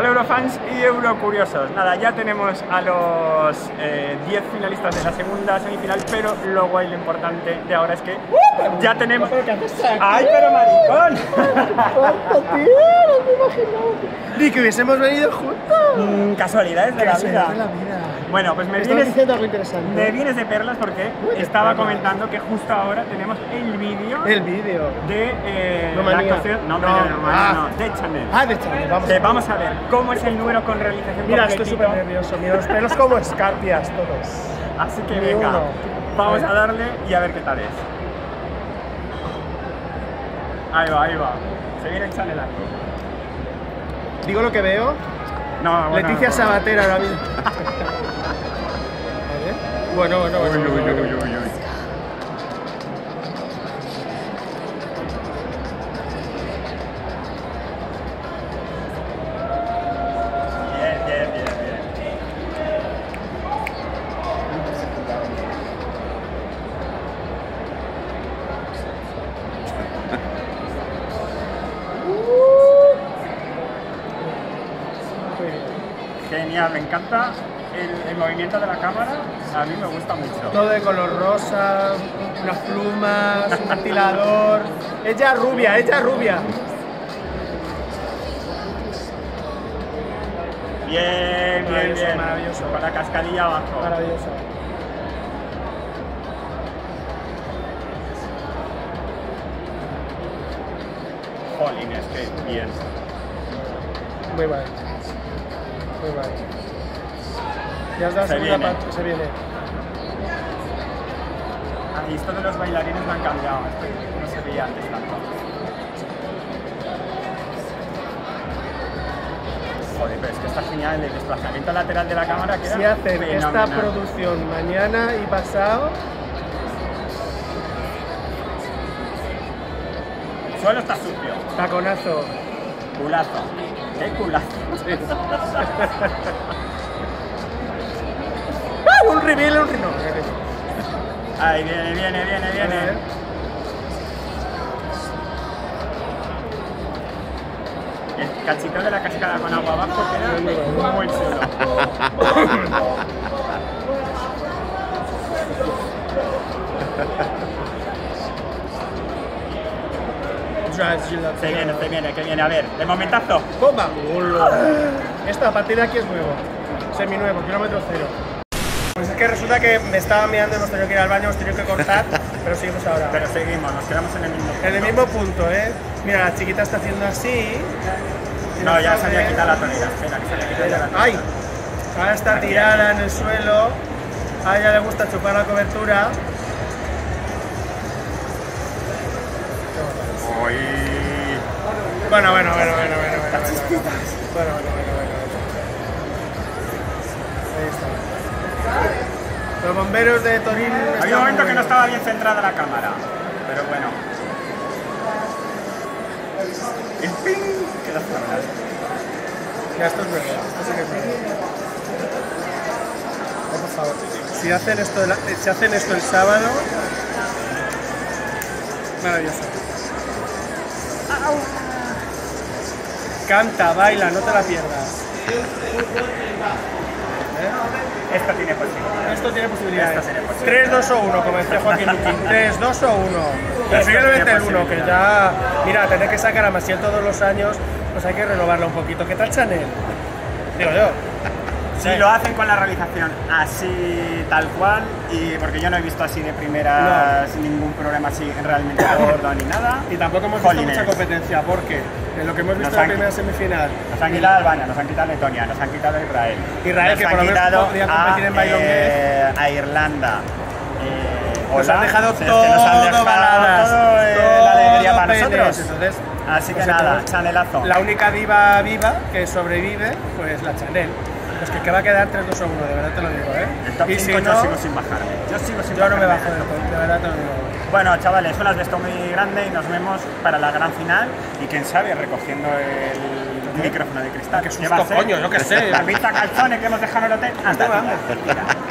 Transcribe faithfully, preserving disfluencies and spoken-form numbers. Hola Eurofans y Eurocuriosos. Nada, ya tenemos a los eh, diez finalistas de la segunda semifinal, pero lo guay, lo importante de ahora es que uh, ya tenemos... ¡Ay, pero maricón! ¡Cuánto tío! ¡No te imaginaba! ¡Ni que hubiésemos venido juntos! Mm, casualidades de la, vida. de la vida. Bueno, pues me, me vienes, algo interesante. me vienes de perlas porque Muy estaba perlas. comentando que justo ahora tenemos el vídeo... El vídeo. De... Eh, la actuación, no, no, no, no, ah, no, de Chanel. Ah, de Chanel, vamos. Que, vamos a ver. ¿Cómo es el número con realización? Mira, estoy súper nervioso, mira los pelos como escarpias todos. Así que venga, uno. vamos a darle y a ver qué tal es. Ahí va, ahí va. Se viene el Chanel aquí. ¿Digo lo que veo? No, bueno, Leticia Sabatera ahora mismo. Bueno, bueno, bueno. Uy, uy, uy, uy, uy. Genial, me encanta el, el movimiento de la cámara, a mí me gusta mucho. Todo de color rosa, unas plumas, un ventilador. Ella rubia, ella rubia. Bien, bien, bien. Maravilloso. Con la cascadilla abajo. Maravilloso. Jolín, es que bien. Muy bueno. Muy guay. Ya os da la segunda parte que se viene. Ahí esto de los bailarines me han cambiado. No se veía antes tanto. Joder, pero es que está genial el desplazamiento lateral de la cámara. Que si hacen fenomenal. esta producción mañana y pasado... El suelo está sucio. Taconazo. Culazo. ¡Qué culazo! Sí. ¡Ah, un reveal, un reveal! No. Ahí viene, viene, viene, viene. El cachito de la cascada con agua abajo queda muy buen suelo. Se viene, se viene, que viene. A ver, de momentazo. ¡Bomba! Esta, a partir de aquí es nuevo. Seminuevo, kilómetro cero. Pues es que resulta que me estaba mirando, hemos tenido que ir al baño, hemos tenido que cortar, pero seguimos ahora. Pero seguimos, nos quedamos en el mismo punto. En el mismo punto, ¿eh? Mira, la chiquita está haciendo así. No, ya se había quitado la tonera. Espera, que se había quitado ya la tonera. ¡Ay! Ahora está tirada en el suelo. A ella le gusta chupar la cobertura. Bueno, bueno, bueno, bueno, bueno, bueno, bueno, bueno, bueno, bueno, bueno. Ahí está. Los bomberos de Torino... Había un momento que no estaba bien centrada la cámara, pero bueno. El ping, que las cámaras. Ya, esto es nuevo, esto sí que es nuevo. Por favor, si hacen esto, si hacen esto el sábado... Maravilloso. Canta, baila, no te la pierdas. ¿Eh? Esto tiene posibilidades. Esto tiene posibilidades. tres, dos o uno, como decía Joaquín Luquín. tres, dos o uno. Posiblemente el uno, que ya... Mira, tener que sacar a Masiel todos los años, pues hay que renovarla un poquito. ¿Qué tal Chanel? Digo yo. Si sí, sí. lo hacen con la realización así, tal cual, y porque yo no he visto así de primera, no. sin ningún problema así realmente gordo ni nada. Y tampoco hemos visto Jolines. mucha competencia, porque en lo que hemos visto en la primera semifinal... Nos han quitado Albania, nos han quitado Letonia, nos han quitado Israel. Israel, nos que han por lo menos podría competir en Bailongués. A Irlanda. Eh, nos, hola, han dejado todo, nos han dejado bananas, todo, eh, todo la alegría para peines. nosotros. Entonces, así que nada, Chanelazo. La única diva viva que sobrevive, pues la Chanel. Pues que, que va a quedar tres, dos, uno, de verdad te lo digo, ¿eh? El top y cinco, si no, yo sigo sin bajarme. Yo sigo sin yo bajarme. Yo no me bajo de todo, de verdad te lo digo. Bueno, chavales, unas de esto muy grande y nos vemos para la gran final. Y quién sabe, recogiendo el ¿Qué? micrófono de cristal. ¡Qué susto, coño! Yo qué sé. La pista calzones que hemos dejado en el hotel. Anda, tira, tira.